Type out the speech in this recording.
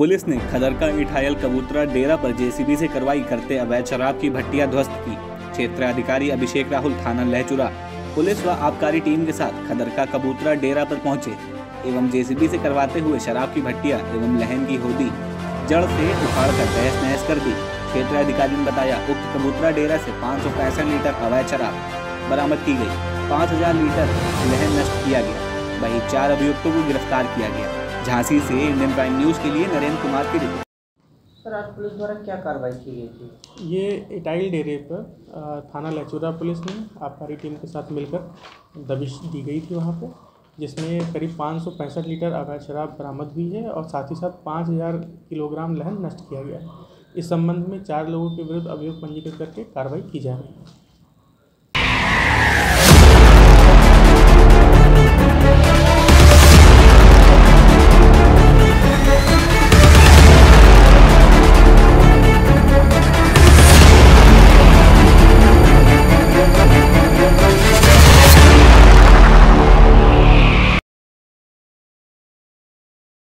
Police ने खदर का इठायल कबूतरा डेरा पर जेसीबी से कार्रवाई करते अवैध शराब की भट्टियां ध्वस्त की। क्षेत्राधिकारी अभिषेक राहुल थाना लहचुरा पुलिस व आबकारी टीम के साथ खदर का कबूतरा डेरा पर पहुंचे एवं जेसीबी से करवाते हुए शराब की भट्टियां एवं लहन की होदी जड़ से उखाड़ कर तहस नहस कर दी। क्षेत्राधिकारी ने बताया उक्त कबूतरा डेरा से 565 लीटर अवैध शराब बरामद की गई, 5000 लीटर लहन नष्ट किया गया, वहीं 4 अभियुक्तों को गिरफ्तार किया गया। झांसी से इंडियन टाइम न्यूज़ के लिए नरेंद्र कुमार की रिपोर्ट। सर, आज पुलिस द्वारा क्या कार्रवाई की गई थी? ये इटाइल डेरे पर थाना लहचुरा पुलिस ने आबकारी टीम के साथ मिलकर दबिश दी गई थी वहाँ पर, जिसमें करीब 565 लीटर अवैध शराब बरामद हुई है और साथ ही साथ 5000 किलोग्राम लहन नष्ट किया गया है। इस संबंध में 4 लोगों के विरुद्ध अभियोग पंजीकृत करके कार्रवाई की जा रही है।